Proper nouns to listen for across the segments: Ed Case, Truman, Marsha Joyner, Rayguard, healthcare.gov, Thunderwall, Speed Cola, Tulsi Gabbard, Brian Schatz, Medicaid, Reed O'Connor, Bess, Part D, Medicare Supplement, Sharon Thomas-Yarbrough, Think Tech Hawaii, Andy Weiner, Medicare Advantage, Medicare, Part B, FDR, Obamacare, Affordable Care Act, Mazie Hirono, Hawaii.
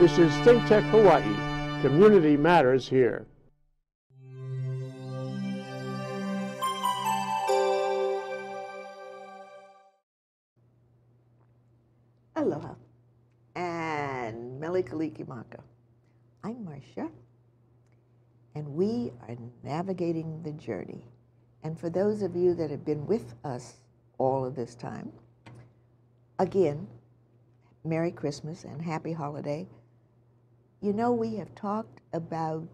This is Think Tech Hawaii. Community matters here. Aloha and Melikalikimaka. I'm Marcia, and we are navigating the journey. And for those of you that have been with us all of this time, again, Merry Christmas and Happy Holiday. You know, we have talked about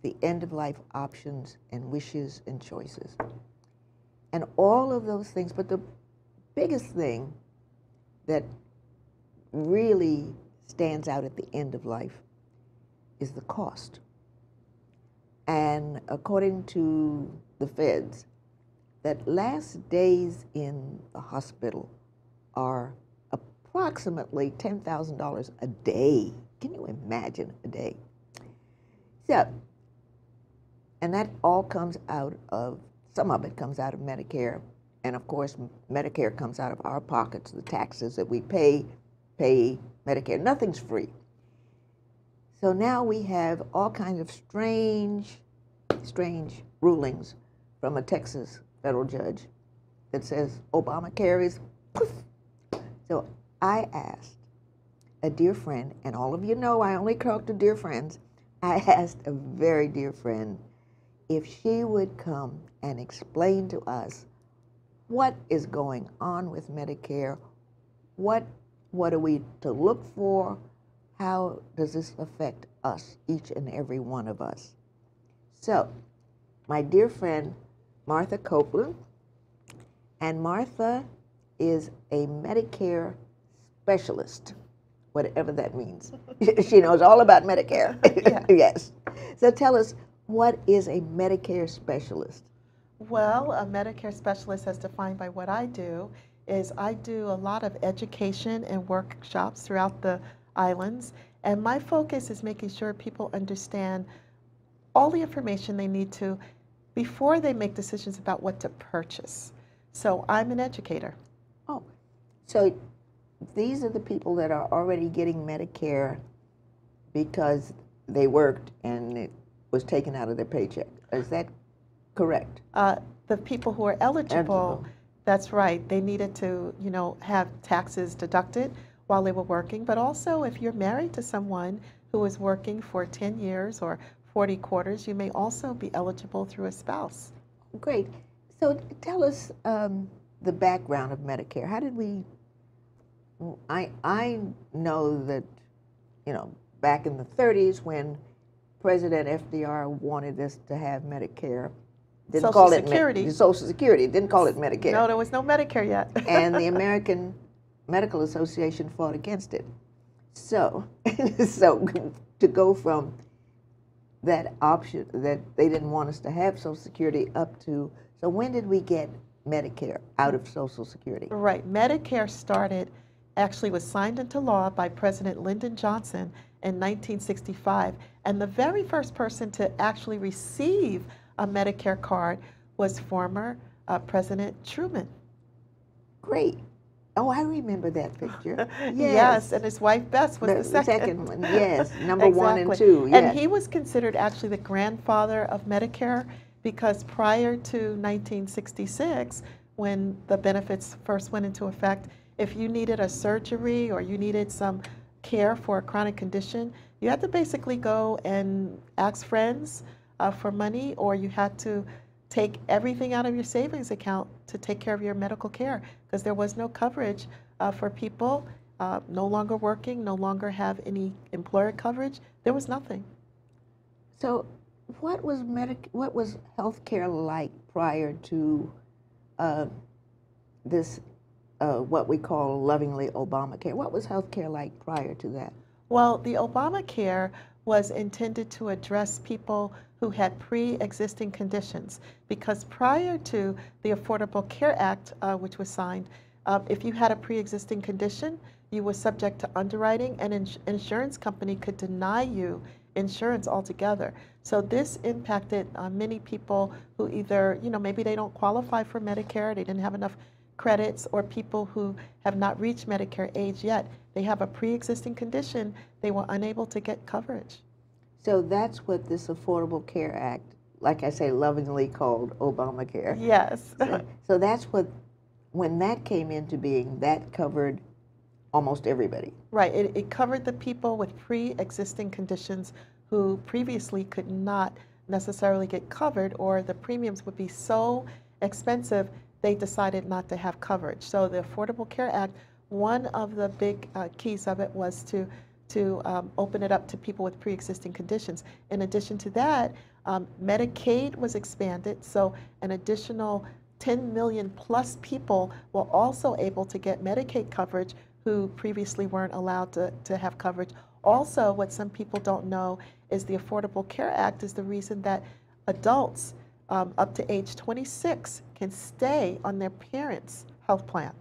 the end-of-life options and wishes and choices and all of those things, but the biggest thing that really stands out at the end of life is the cost. And according to the feds, that last days in the hospital are approximately $10,000 a day. Can you imagine a day? So, and that all comes out of, some of it comes out of Medicare, and of course Medicare comes out of our pockets, the taxes that we pay Medicare. Nothing's free. So now we have all kinds of strange rulings from a Texas federal judge that says Obamacare is poof. So I asked a dear friend, and all of you know I only talk to dear friends, I asked a very dear friend if she would come and explain to us what is going on with Medicare, what are we to look for, how does this affect us, each and every one of us? So, my dear friend, Martha Koplin, and Martha is a Medicare specialist, whatever that means. She knows all about Medicare. Yeah. Yes. So tell us, what is a Medicare specialist? Well, a Medicare specialist, as defined by what I do, is I do a lot of education and workshops throughout the islands, and my focus is making sure people understand all the information they need to before they make decisions about what to purchase. So I'm an educator. Oh, so these are the people that are already getting Medicare because they worked and it was taken out of their paycheck. Is that correct? The people who are eligible, that's right. They needed to, you know, have taxes deducted while they were working, but also if you're married to someone who is working for 10 years or 40 quarters, you may also be eligible through a spouse. Great. So tell us the background of Medicare. How did we, I know that, you know, back in the 30s when President FDR wanted us to have Medicare, didn't call it Social Security, didn't call it Medicare. No, there was no Medicare yet. And the American Medical Association fought against it. So, to go from that option that they didn't want us to have Social Security up to, so when did we get Medicare out of Social Security? Right, Medicare started, actually was signed into law by President Lyndon Johnson in 1965, and the very first person to actually receive a Medicare card was former President Truman. Great. Oh, I remember that picture. Yes, yes, and his wife Bess was the second one. Yes, number exactly. 1 and 2. Yes. And he was considered actually the grandfather of Medicare because prior to 1966, when the benefits first went into effect, if you needed a surgery or you needed some care for a chronic condition, you had to basically go and ask friends for money, or you had to take everything out of your savings account to take care of your medical care because there was no coverage for people no longer working, no longer have any employer coverage. There was nothing. So what was healthcare like prior to this, what we call lovingly Obamacare? What was healthcare like prior to that? Well, the Obamacare was intended to address people who had pre-existing conditions, because prior to the Affordable Care Act, which was signed, if you had a pre-existing condition, you were subject to underwriting, and an insurance company could deny you insurance altogether. So this impacted many people who either, you know, maybe they don't qualify for Medicare, they didn't have enough credits or people who have not reached Medicare age yet. They have a pre-existing condition. They were unable to get coverage. So that's what this Affordable Care Act, like I say, lovingly called Obamacare. Yes. So that's what, when that came into being, that covered almost everybody. Right. It covered the people with pre-existing conditions who previously could not necessarily get covered, or the premiums would be so expensive they decided not to have coverage. So the Affordable Care Act, one of the big keys of it was to open it up to people with pre-existing conditions. In addition to that, Medicaid was expanded, so an additional 10 million plus people were also able to get Medicaid coverage who previously weren't allowed to have coverage. Also, what some people don't know is the Affordable Care Act is the reason that adults up to age 26 can stay on their parents' health plan.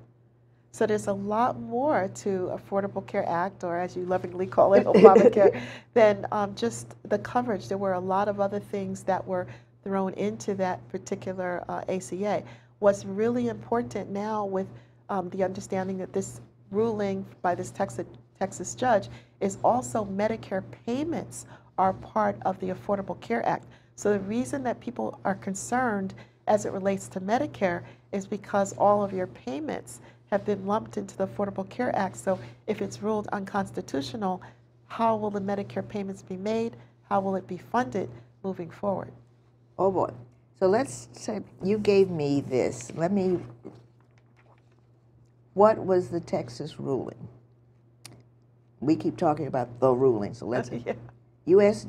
So there's a lot more to Affordable Care Act, or as you lovingly call it, Obamacare, than just the coverage. There were a lot of other things that were thrown into that particular ACA. What's really important now with the understanding that this ruling by this Texas judge is also Medicare payments are part of the Affordable Care Act. So the reason that people are concerned as it relates to Medicare is because all of your payments have been lumped into the Affordable Care Act. So if it's ruled unconstitutional, how will the Medicare payments be made? How will it be funded moving forward? Oh boy. So let's say you gave me this. What was the Texas ruling? We keep talking about the ruling, so let's. Yeah. U.S.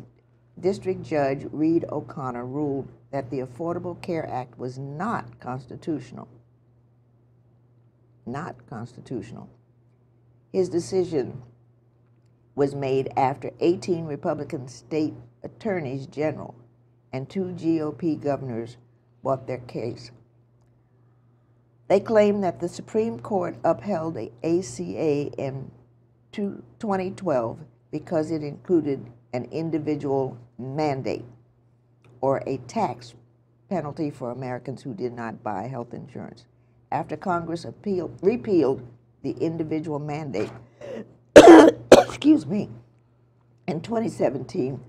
District Judge Reed O'Connor ruled that the Affordable Care Act was not constitutional. Not constitutional. His decision was made after 18 Republican state attorneys general and 2 GOP governors brought their case. They claimed that the Supreme Court upheld the ACA in 2012 because it included an individual mandate or a tax penalty for Americans who did not buy health insurance. After Congress repealed the individual mandate, excuse me, in 2017,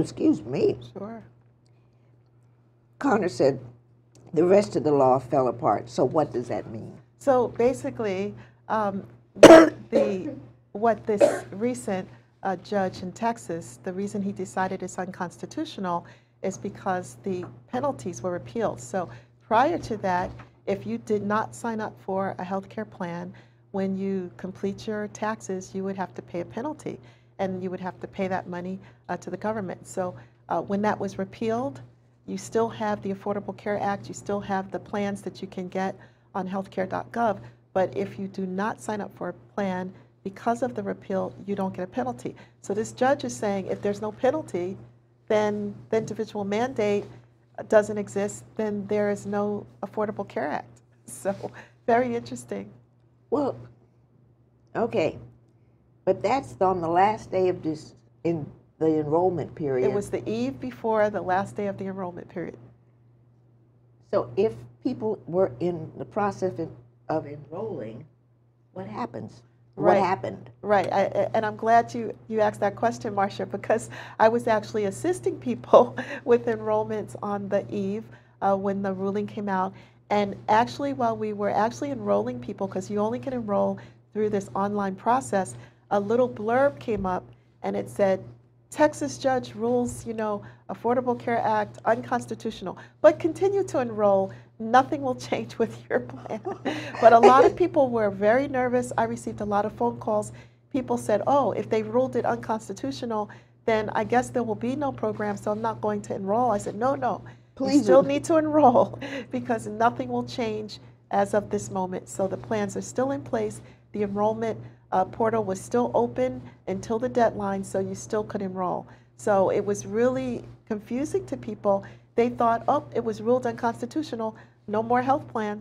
excuse me. Sure. Connor said the rest of the law fell apart. So what does that mean? So basically, what this recent judge in Texas, the reason he decided it's unconstitutional is because the penalties were repealed. So prior to that, if you did not sign up for a health care plan, when you complete your taxes, you would have to pay a penalty, and you would have to pay that money to the government. So when that was repealed, you still have the Affordable Care Act, you still have the plans that you can get on healthcare.gov, but if you do not sign up for a plan because of the repeal, you don't get a penalty. So this judge is saying if there's no penalty, then the individual mandate doesn't exist, then there is no Affordable Care Act. So very interesting. Well, okay, but that's on the last day of this, in the enrollment period. It was the eve before the last day of the enrollment period. So if people were in the process of enrolling, what happens? Right. What happened? Right, and I'm glad you asked that question, Marcia, because I was actually assisting people with enrollments on the eve when the ruling came out. And actually, while we were actually enrolling people, because you only can enroll through this online process, a little blurb came up, and it said, Texas judge rules, Affordable Care Act unconstitutional, but continue to enroll. Nothing will change with your plan. But a lot of people were very nervous. I received a lot of phone calls. People said, oh, if they ruled it unconstitutional, then I guess there will be no program, so I'm not going to enroll. I said, no, please, you still need to enroll because nothing will change as of this moment. So the plans are still in place. The enrollment portal was still open until the deadline, so you still could enroll. So it was really confusing to people. They thought, oh, it was ruled unconstitutional. No more health plan.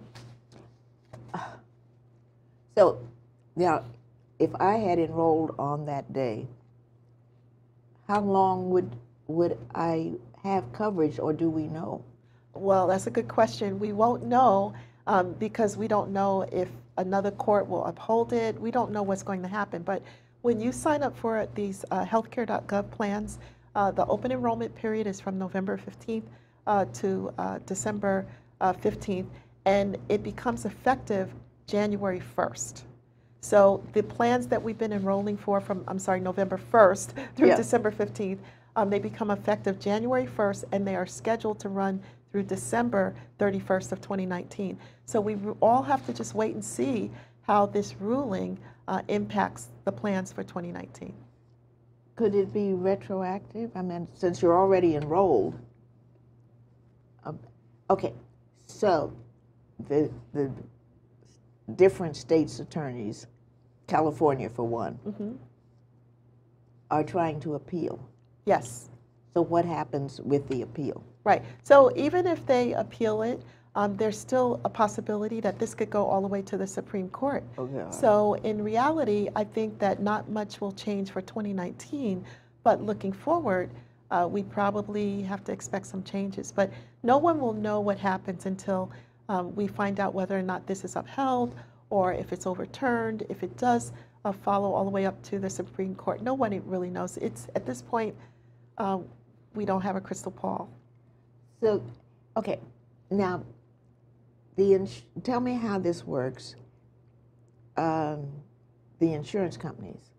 So now, if I had enrolled on that day, how long would I have coverage, or do we know? Well, that's a good question. We won't know because we don't know if another court will uphold it. We don't know what's going to happen. But when you sign up for these healthcare.gov plans, the open enrollment period is from November 15th to December 15th, and it becomes effective January 1st. So the plans that we've been enrolling for from, I'm sorry, November 1st through December 15th, they become effective January 1st, and they are scheduled to run through December 31st of 2019. So we all have to just wait and see how this ruling impacts the plans for 2019. Could it be retroactive? I mean, since you're already enrolled. Okay, so the different states' attorneys, California for one, are trying to appeal. Yes. So what happens with the appeal? Right. So even if they appeal it, there's still a possibility that this could go all the way to the Supreme Court. Okay. So in reality, I think that not much will change for 2019, but looking forward, we probably have to expect some changes. But no one will know what happens until we find out whether or not this is upheld or if it's overturned, if it does follow all the way up to the Supreme Court. No one really knows. It's at this point, we don't have a crystal ball. So, okay, now, tell me how this works. The insurance companies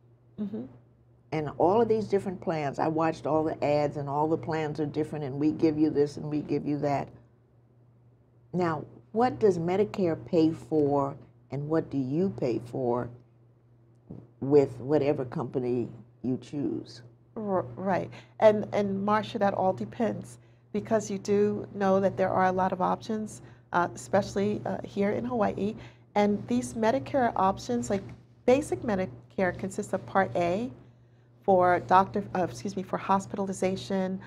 and all of these different plans. I watched all the ads, and all the plans are different, and we give you this and we give you that. Now, what does Medicare pay for, and what do you pay for with whatever company you choose? Right, and Marcia, that all depends. Because you do know that there are a lot of options, especially here in Hawaii. And these Medicare options, like basic Medicare, consists of Part A for for hospitalization,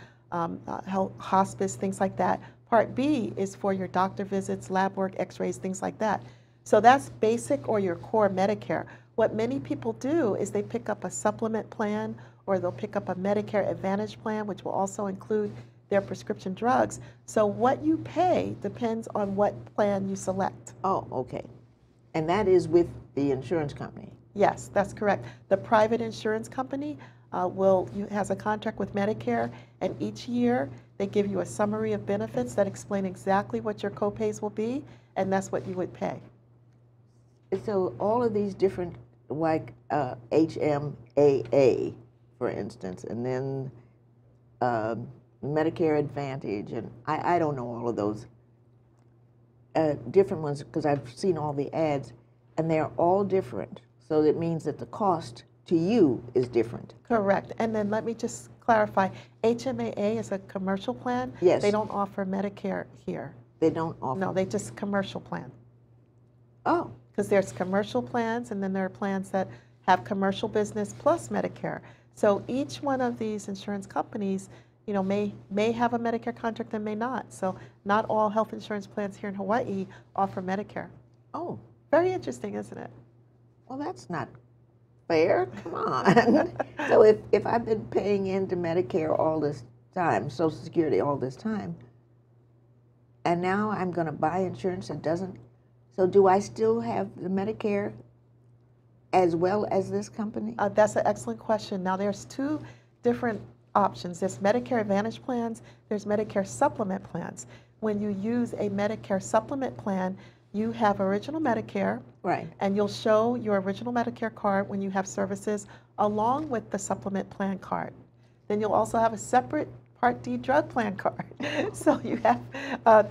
health, hospice, things like that. Part B is for your doctor visits, lab work, x-rays, things like that. So that's basic or your core Medicare. What many people do is they pick up a supplement plan, or they'll pick up a Medicare Advantage plan, which will also include their prescription drugs. So what you pay depends on what plan you select. Oh, okay. And that is with the insurance company? Yes, that's correct. The private insurance company has a contract with Medicare, and each year they give you a summary of benefits that explain exactly what your copays will be, and that's what you would pay. So all of these different, like HMAA, for instance, and then Medicare Advantage, and I don't know all of those different ones because I've seen all the ads, and they're all different. So it means that the cost to you is different. Correct. And then let me just clarify, HMAA is a commercial plan. Yes. They don't offer Medicare here. They don't offer? No, they just commercial plan. Oh. Because there's commercial plans, and then there are plans that have commercial business plus Medicare. So each one of these insurance companies, you know, may have a Medicare contract and may not. So not all health insurance plans here in Hawaii offer Medicare. Oh. Very interesting, isn't it? Well, that's not fair. Come on. So if I've been paying into Medicare all this time, Social Security all this time, and now I'm going to buy insurance that doesn't, so do I still have the Medicare as well as this company? That's an excellent question. Now, there's two different options. There's Medicare Advantage plans, there's Medicare Supplement plans. When you use a Medicare Supplement plan, you have original Medicare, right, and you'll show your original Medicare card when you have services along with the supplement plan card. Then you'll also have a separate Part D drug plan card. So you have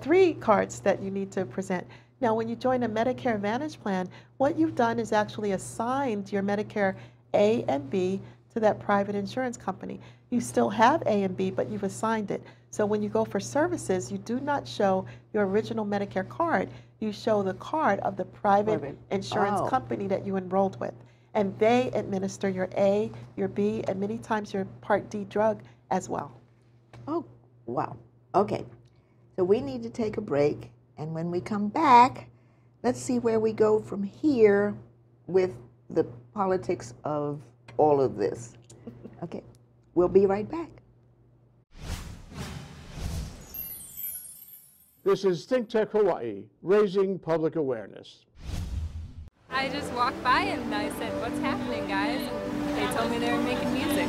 three cards that you need to present. Now, when you join a Medicare Advantage plan, what you've done is actually assigned your Medicare A and B to that private insurance company. You still have A and B, but you've assigned it. So when you go for services, you do not show your original Medicare card. You show the card of the private insurance company that you enrolled with. And they administer your A, your B, and many times your Part D drug as well. Oh, wow. Okay. So we need to take a break. And when we come back, let's see where we go from here with the politics of all of this. Okay, we'll be right back. This is Think Tech Hawaii, raising public awareness. I just walked by and I said, "What's happening, guys?" And they told me they were making music.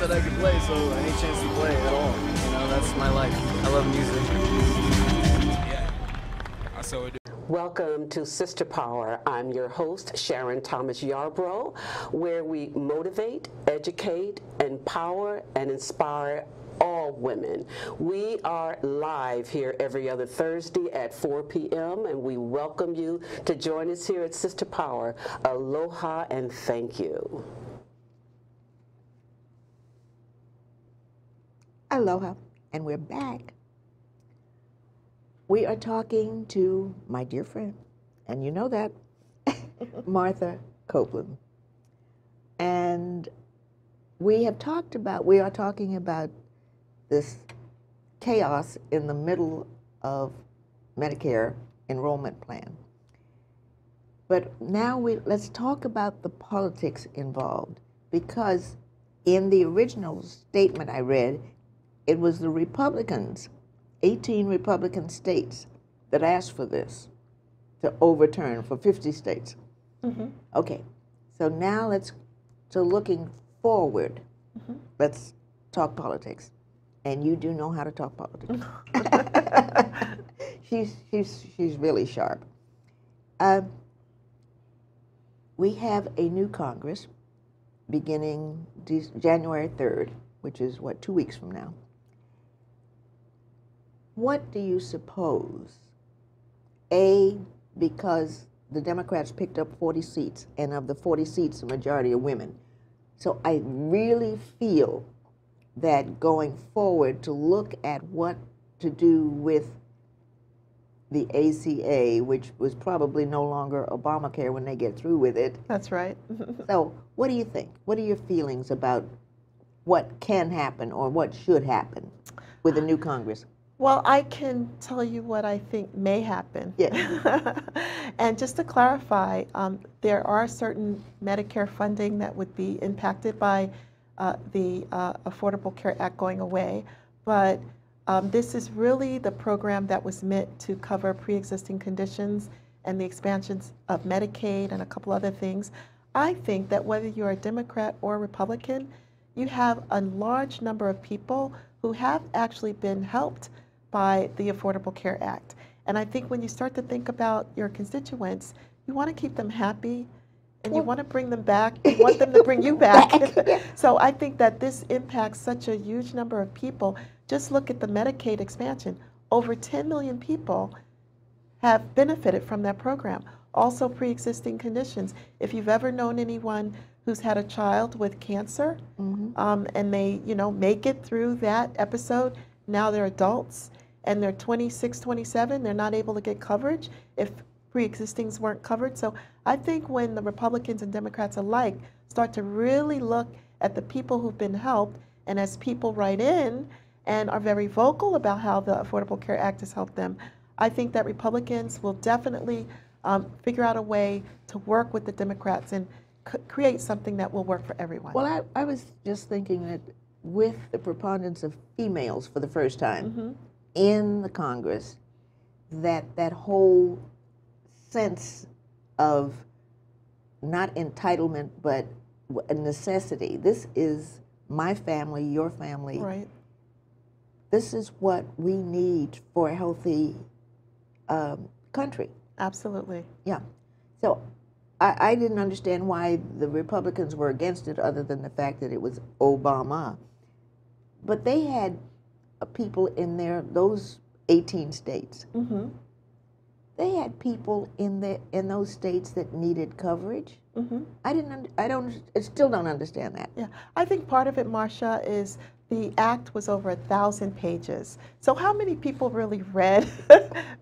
That I could play, so any chance to play at all, you know, that's my life. I love music. Yeah, I so do. Welcome to Sister Power. I'm your host, Sharon Thomas-Yarbrough, where we motivate, educate, empower, and inspire all women. We are live here every other Thursday at 4 p.m. and we welcome you to join us here at Sister Power. Aloha and thank you. Aloha, and we're back. We are talking to my dear friend, and you know that, Martha Koplin. And we are talking about this chaos in the middle of Medicare enrollment plan. But now let's talk about the politics involved, because in the original statement I read, it was the Republicans, 18 Republican states, that asked for this to overturn for 50 states. Mm-hmm. Okay, so now looking forward, mm-hmm. Let's talk politics. And you do know how to talk politics. She's really sharp. We have a new Congress beginning January 3rd, which is, 2 weeks from now. What do you suppose, A, because the Democrats picked up 40 seats, and of the 40 seats, the majority are women. So I really feel that going forward to look at what to do with the ACA, which was probably no longer Obamacare when they get through with it. That's right. So what do you think? What are your feelings about what can happen or what should happen with a new Congress? Well, I can tell you what I think may happen. Yes. And just to clarify, there are certain Medicare funding that would be impacted by the Affordable Care Act going away. But this is really the program that was meant to cover pre-existing conditions and the expansions of Medicaid and a couple other things. I think that whether you're a Democrat or Republican, you have a large number of people who have actually been helped by the Affordable Care Act. And I think when you start to think about your constituents, you want to keep them happy, and you want to bring them back, you want them to bring you back. So I think that this impacts such a huge number of people. Just look at the Medicaid expansion. Over 10 million people have benefited from that program. Also pre-existing conditions. If you've ever known anyone who's had a child with cancer, mm-hmm. And they, make it through that episode, now they're adults and they're 26, 27, they're not able to get coverage if pre-existings weren't covered. So I think when the Republicans and Democrats alike start to really look at the people who've been helped, and as people write in and are very vocal about how the Affordable Care Act has helped them, I think that Republicans will definitely figure out a way to work with the Democrats and create something that will work for everyone. Well, I was just thinking that with the preponderance of females for the first time, mm-hmm. in the Congress, that whole sense of not entitlement but a necessity. This is my family, your family. Right. This is what we need for a healthy country. Absolutely. Yeah. So I didn't understand why the Republicans were against it, other than the fact that it was Obama. But they had people in there, those 18 states. Mm-hmm. They had people in those states that needed coverage. Mm-hmm. I don't. I still don't understand that. Yeah, I think part of it, Marsha, is the act was over 1,000 pages. So how many people really read?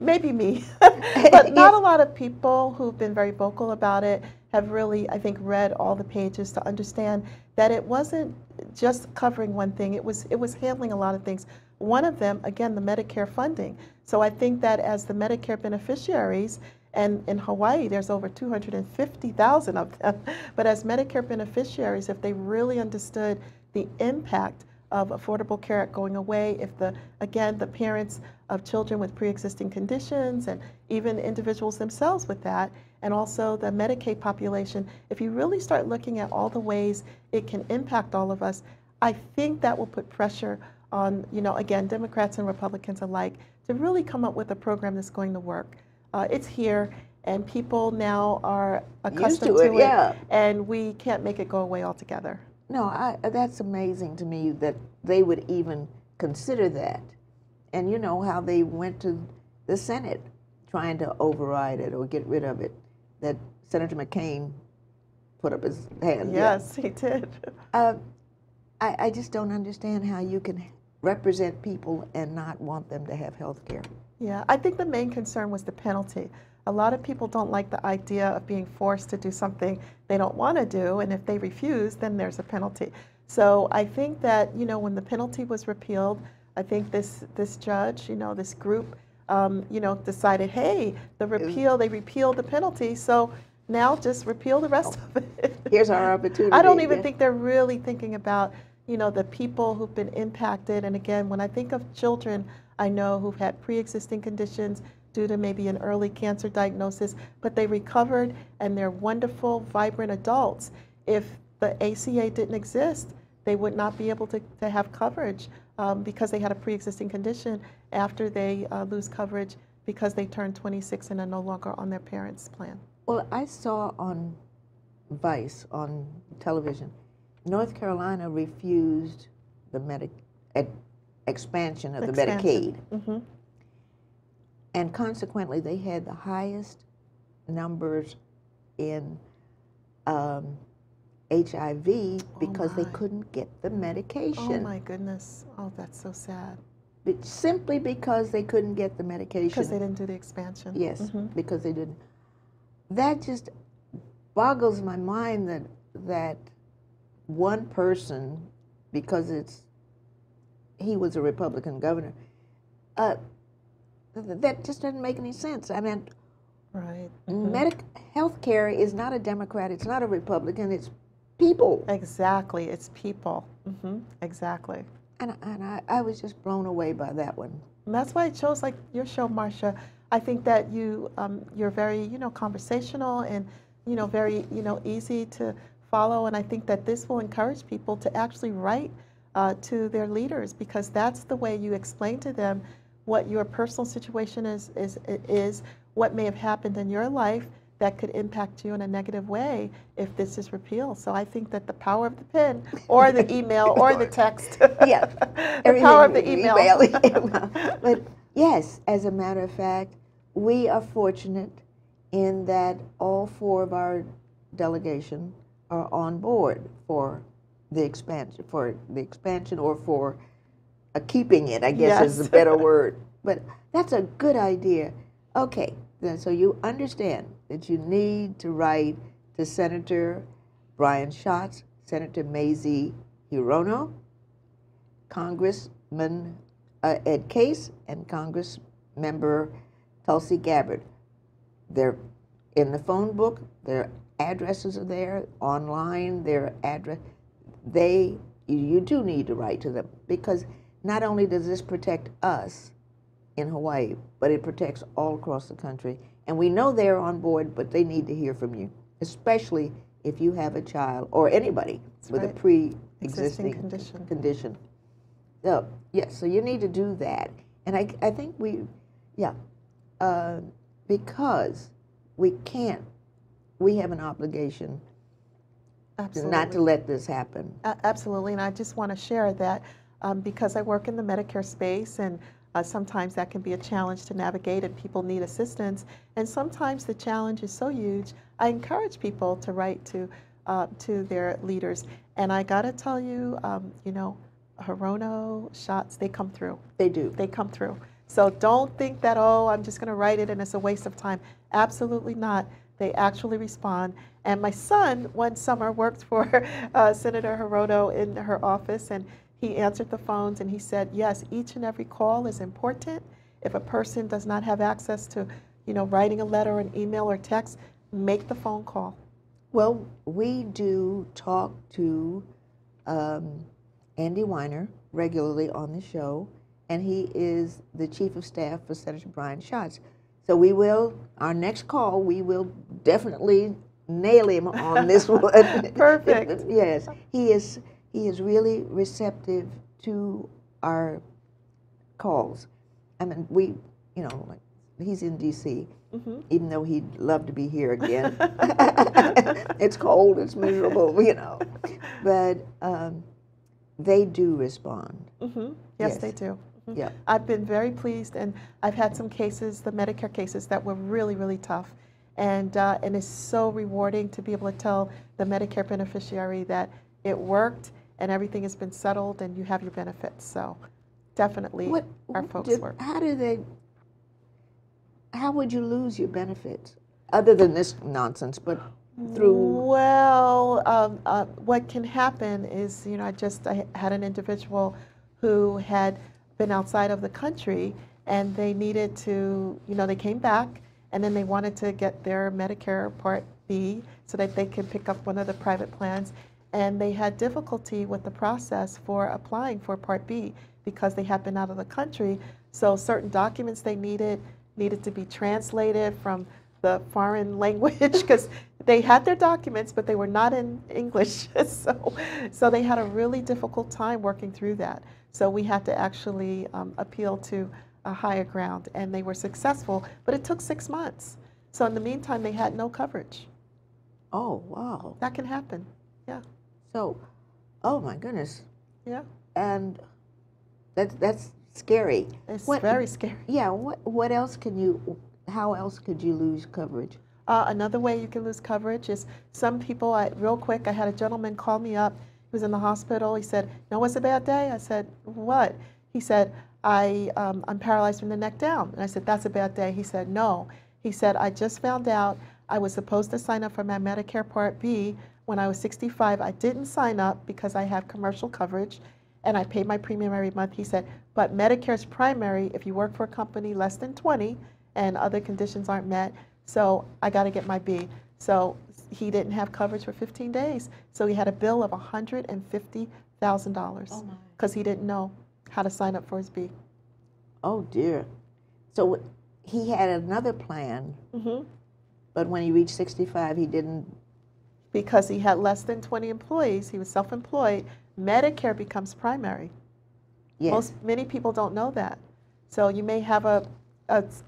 Maybe me, but not a lot of people who've been very vocal about it have really, I think, read all the pages to understand that it wasn't just covering one thing. It was handling a lot of things. One of them, again, the Medicare funding. So I think that as the Medicare beneficiaries, and in Hawaii, there's over 250,000 of them, but as Medicare beneficiaries, if they really understood the impact of Affordable Care Act going away, if the, again, the parents of children with pre-existing conditions and even individuals themselves with that, and also the Medicaid population, if you really start looking at all the ways it can impact all of us, I think that will put pressure on, you know, again, Democrats and Republicans alike to really come up with a program that's going to work. It's here, and people now are accustomed to it, yeah. And we can't make it go away altogether. No, that's amazing to me that they would even consider that. And you know how they went to the Senate trying to override it or get rid of it, that Senator McCain put up his hand. Yes, yeah. He did. I just don't understand how you can represent people and not want them to have health care. Yeah, I think the main concern was the penalty. A lot of people don't like the idea of being forced to do something they don't want to do, and if they refuse, then there's a penalty. So I think that, you know, when the penalty was repealed, I think this judge, you know, this group, you know, decided, hey, they repealed the penalty, so now just repeal the rest of it. Here's our opportunity. I don't even think they're really thinking about, you know, the people who've been impacted. And again, when I think of children, I know who've had pre-existing conditions due to maybe an early cancer diagnosis, but they recovered and they're wonderful, vibrant adults. If the ACA didn't exist, they would not be able to have coverage because they had a pre-existing condition after they lose coverage because they turn 26 and are no longer on their parents' plan. Well, I saw on Vice, on television, North Carolina refused the expansion of the Medicaid. Mm-hmm. And consequently, they had the highest numbers in HIV because they couldn't get the medication. Oh, my goodness. Oh, that's so sad. But simply because they couldn't get the medication. Because they didn't do the expansion. Yes, mm-hmm. Because they didn't. That just boggles my mind that one person, because he was a Republican governor, that just doesn't make any sense. I mean, right. Mm-hmm. Healthcare is not a Democrat, it's not a Republican, it's people. Exactly, it's people. Mm-hmm. Exactly. And I was just blown away by that one. And that's why I chose like your show, Marsha. I think that you're very, you know, conversational and, you know, very, you know, easy to follow, and I think that this will encourage people to actually write to their leaders, because that's the way you explain to them what your personal situation is, what may have happened in your life that could impact you in a negative way if this is repealed. So I think that the power of the pen, or the email, or the text. Yeah, the power of the email. But yes, as a matter of fact, we are fortunate in that all four of our delegation are on board for the expansion, or for keeping it, I guess, yes, is the better word. But that's a good idea. Okay, then, so you understand that you need to write to Senator Brian Schatz, Senator Mazie Hirono, Congressman Ed Case, and Congress Member Tulsi Gabbard. They're in the phone book. They're addresses are there, online, their address. You do need to write to them, because not only does this protect us in Hawaii, but it protects all across the country. And we know they're on board, but they need to hear from you, especially if you have a child or anybody with a pre-existing condition. So, yes, so you need to do that. And I think because we can't, we have an obligation not to let this happen. Absolutely, and I just want to share that because I work in the Medicare space, and sometimes that can be a challenge to navigate, and people need assistance. And sometimes the challenge is so huge, I encourage people to write to their leaders. And I got to tell you, you know, Hirono, Schatz, they come through. They do. They come through. So don't think that, oh, I'm just going to write it and it's a waste of time. Absolutely not. They actually respond. And my son, one summer, worked for Senator Hirono in her office, and he answered the phones, and he said, yes, each and every call is important. If a person does not have access to, you know, writing a letter or an email or text, make the phone call. Well, we do talk to Andy Weiner regularly on the show, and he is the chief of staff for Senator Brian Schatz. So we will, our next call, we will definitely nail him on this one. Perfect. Yes. He is really receptive to our calls. I mean, we, you know, like, he's in D.C., mm-hmm. even though he'd love to be here again. It's cold, it's miserable, you know. But they do respond. Mm-hmm. Yes, they do. Mm-hmm. Yeah. I've been very pleased, and I've had some cases, the Medicare cases, that were really, really tough. And it's so rewarding to be able to tell the Medicare beneficiary that it worked and everything has been settled and you have your benefits. So definitely our folks work. How do they... How would you lose your benefits, other than this nonsense, but through? Well, what can happen is, you know, I had an individual who had been outside of the country, and they needed to, you know, they came back, and then they wanted to get their Medicare Part B so that they could pick up one of the private plans, and they had difficulty with the process for applying for Part B because they had been out of the country, so certain documents they needed to be translated from the foreign language because they had their documents, but they were not in English. So they had a really difficult time working through that. So we had to actually appeal to a higher ground, and they were successful, but it took 6 months. So in the meantime, they had no coverage. Oh, wow. That can happen, yeah. So, oh my goodness. Yeah. And that's scary. It's very scary. Yeah. What else can you? How else could you lose coverage? Another way you can lose coverage is some people. Real quick, I had a gentleman call me up. He was in the hospital. He said, "No, it's a bad day." I said, "What?" He said, "I'm paralyzed from the neck down." And I said, "That's a bad day." He said, "No." He said, "I just found out I was supposed to sign up for my Medicare Part B when I was 65. I didn't sign up because I have commercial coverage, and I pay my premium every month." He said, "But Medicare's primary, if you work for a company less than 20 and other conditions aren't met, so I got to get my B." So he didn't have coverage for 15 days. So he had a bill of $150,000 because he didn't know how to sign up for his B. Oh, dear. So he had another plan, mm-hmm. but when he reached 65, he didn't. Because he had less than 20 employees, he was self-employed, Medicare becomes primary. Yes. Many people don't know that. So you may have a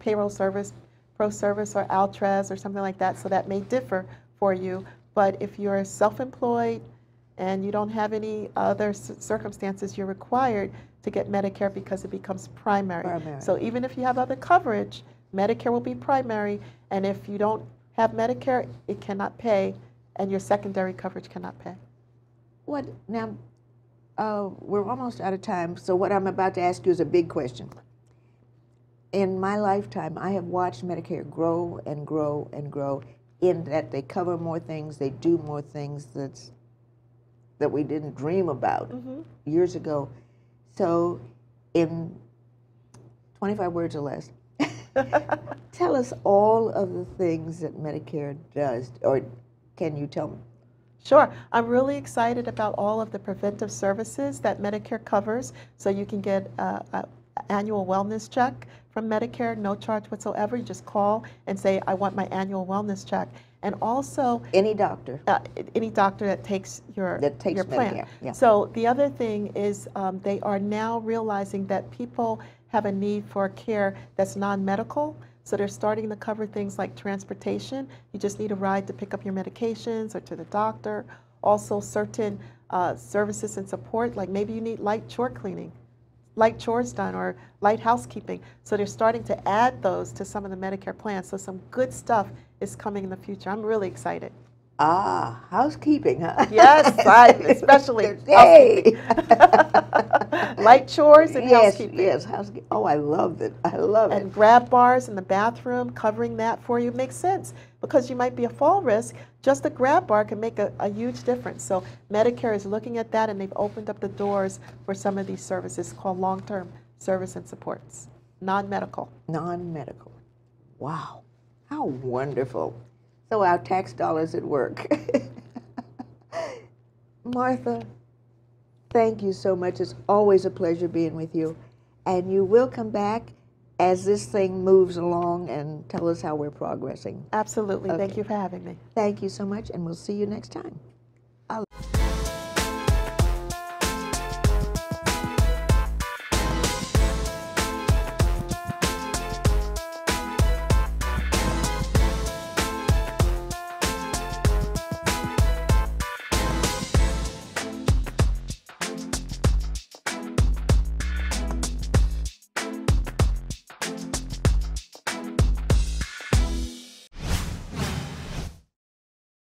payroll service, pro service, or Altrez or something like that, so that may differ for you. But if you're self-employed and you don't have any other circumstances, you're required to get Medicare because it becomes primary. So even if you have other coverage, Medicare will be primary. And if you don't have Medicare, it cannot pay, and your secondary coverage cannot pay. What now? We're almost out of time, so what I'm about to ask you is a big question. In my lifetime, I have watched Medicare grow and grow and grow, in that they cover more things, they do more things that we didn't dream about mm-hmm. years ago. So in 25 words or less, tell us all of the things that Medicare does, or can you tell me? Sure. I'm really excited about all of the preventive services that Medicare covers. So you can get an annual wellness check from Medicare, no charge whatsoever. You just call and say, I want my annual wellness check. And also... Any doctor. Any doctor that takes your plan. Yeah. So the other thing is they are now realizing that people have a need for care that's non-medical. So they're starting to cover things like transportation. You just need a ride to pick up your medications or to the doctor. Also certain services and support, like maybe you need light chore cleaning, light chores done, or light housekeeping. So they're starting to add those to some of the Medicare plans. So some good stuff is coming in the future. I'm really excited. Ah, housekeeping, huh? Yes, especially housekeeping. Light chores and housekeeping. Yes, housekeeping. Oh, I love it. I love it. And grab bars in the bathroom, covering that for you makes sense because you might be a fall risk. Just a grab bar can make a huge difference. So Medicare is looking at that, and they've opened up the doors for some of these services called long-term service and supports, non-medical. Non-medical. Wow. How wonderful. So our tax dollars at work. Martha, thank you so much. It's always a pleasure being with you. And you will come back as this thing moves along and tell us how we're progressing. Absolutely. Okay. Thank you for having me. Thank you so much, and we'll see you next time.